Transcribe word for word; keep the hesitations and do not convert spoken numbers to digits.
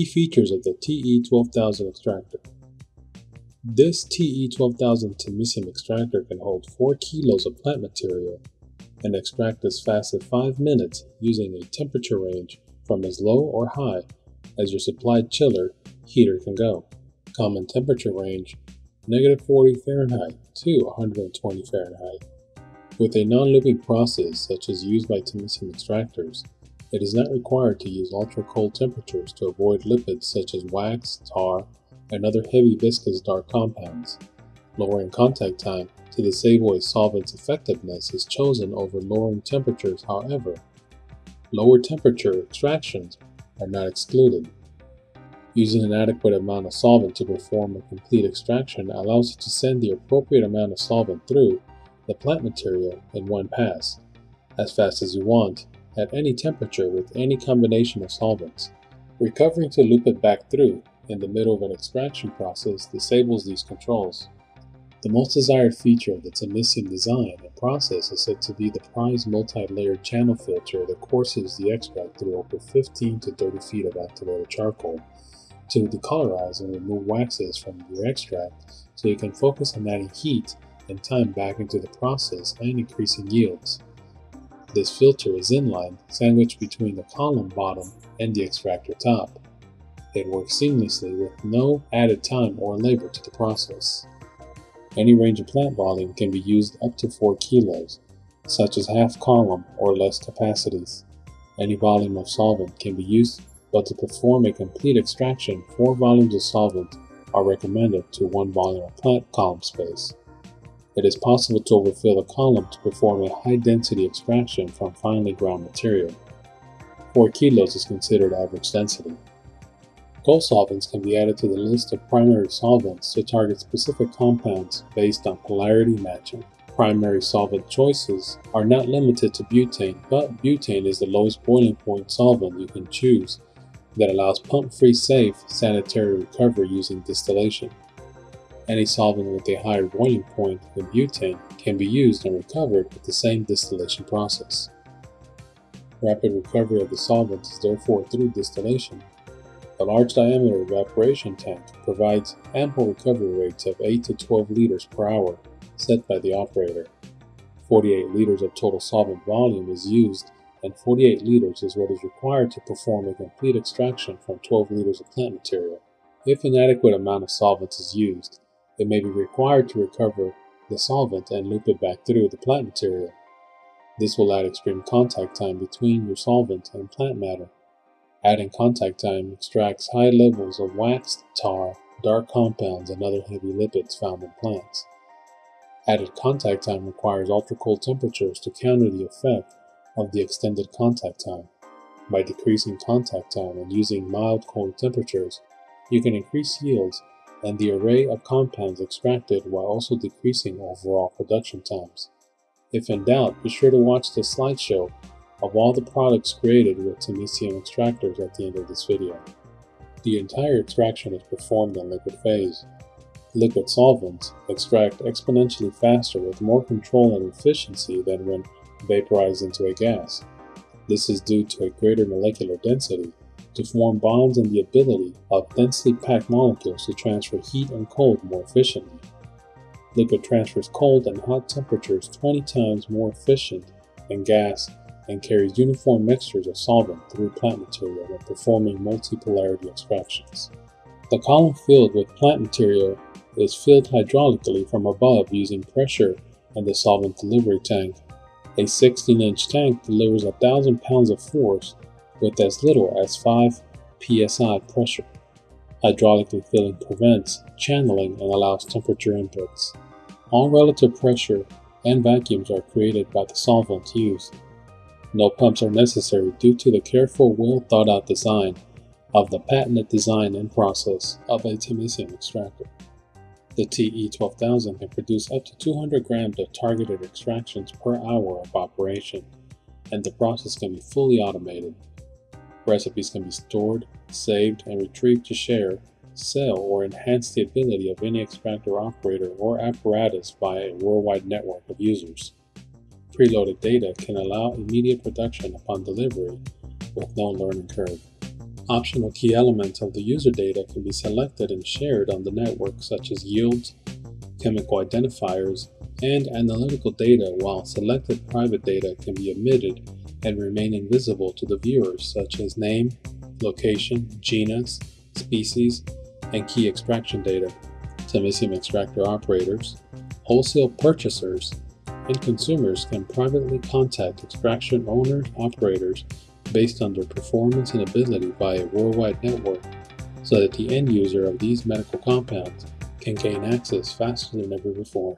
key features of the T E twelve thousand extractor. This T E twelve thousand Tamisium extractor can hold four kilos of plant material and extract as fast as five minutes using a temperature range from as low or high as your supplied chiller heater can go. Common temperature range negative forty Fahrenheit to one hundred twenty Fahrenheit. With a non-looping process such as used by Tamisium extractors, it is not required to use ultra-cold temperatures to avoid lipids such as wax, tar, and other heavy viscous dark compounds. Lowering contact time to disable a solvent's effectiveness is chosen over lowering temperatures, however. Lower temperature extractions are not excluded. Using an adequate amount of solvent to perform a complete extraction allows you to send the appropriate amount of solvent through the plant material in one pass, as fast as you want, at any temperature with any combination of solvents. Recovering to loop it back through in the middle of an extraction process disables these controls. The most desired feature of the Tamisium design and process is said to be the prized multi-layered channel filter that courses the extract through over fifteen to thirty feet of activated charcoal to decolorize and remove waxes from your extract, so you can focus on adding heat and time back into the process and increasing yields. This filter is inline, sandwiched between the column bottom and the extractor top. It works seamlessly with no added time or labor to the process. Any range of plant volume can be used up to four kilos, such as half column or less capacities. Any volume of solvent can be used, but to perform a complete extraction, four volumes of solvent are recommended to one volume of plant column space. It is possible to overfill the column to perform a high-density extraction from finely ground material. four kilos is considered average density. Co-solvents can be added to the list of primary solvents to target specific compounds based on polarity matching. Primary solvent choices are not limited to butane, but butane is the lowest boiling point solvent you can choose that allows pump-free safe sanitary recovery using distillation. Any solvent with a higher boiling point than butane can be used and recovered with the same distillation process. Rapid recovery of the solvent is therefore through distillation. A large diameter evaporation tank provides ample recovery rates of eight to twelve liters per hour set by the operator. forty-eight liters of total solvent volume is used, and forty-eight liters is what is required to perform a complete extraction from twelve liters of plant material. If an adequate amount of solvent is used, it may be required to recover the solvent and loop it back through the plant material. This will add extreme contact time between your solvent and plant matter. Adding contact time extracts high levels of waxed tar, dark compounds, and other heavy lipids found in plants. Added contact time requires ultra-cold temperatures to counter the effect of the extended contact time. By decreasing contact time and using mild cold temperatures, you can increase yields and the array of compounds extracted while also decreasing overall production times. If in doubt, be sure to watch the slideshow of all the products created with Tamisium extractors at the end of this video. The entire extraction is performed in liquid phase. Liquid solvents extract exponentially faster with more control and efficiency than when vaporized into a gas. This is due to a greater molecular density to form bonds and the ability of densely packed molecules to transfer heat and cold more efficiently. Liquid transfers cold and hot temperatures twenty times more efficient than gas and carries uniform mixtures of solvent through plant material when performing multipolarity extractions. The column filled with plant material is filled hydraulically from above using pressure and the solvent delivery tank. A sixteen inch tank delivers one thousand pounds of force with as little as five P S I pressure. Hydraulically filling prevents channeling and allows temperature inputs. All relative pressure and vacuums are created by the solvent used. No pumps are necessary due to the careful, well thought out design of the patented design and process of a Tamisium extractor. The T E twelve thousand can produce up to two hundred grams of targeted extractions per hour of operation, and the process can be fully automated. Recipes can be stored, saved, and retrieved to share, sell, or enhance the ability of any extractor operator or apparatus via a worldwide network of users. Preloaded data can allow immediate production upon delivery with no learning curve. Optional key elements of the user data can be selected and shared on the network, such as yields, chemical identifiers, and analytical data, while selected private data can be omitted and remain invisible to the viewers, such as name, location, genus, species, and key extraction data. Tamisium extractor operators, wholesale purchasers, and consumers can privately contact extraction owners operators based on their performance and ability via a worldwide network, so that the end user of these medical compounds can gain access faster than ever before.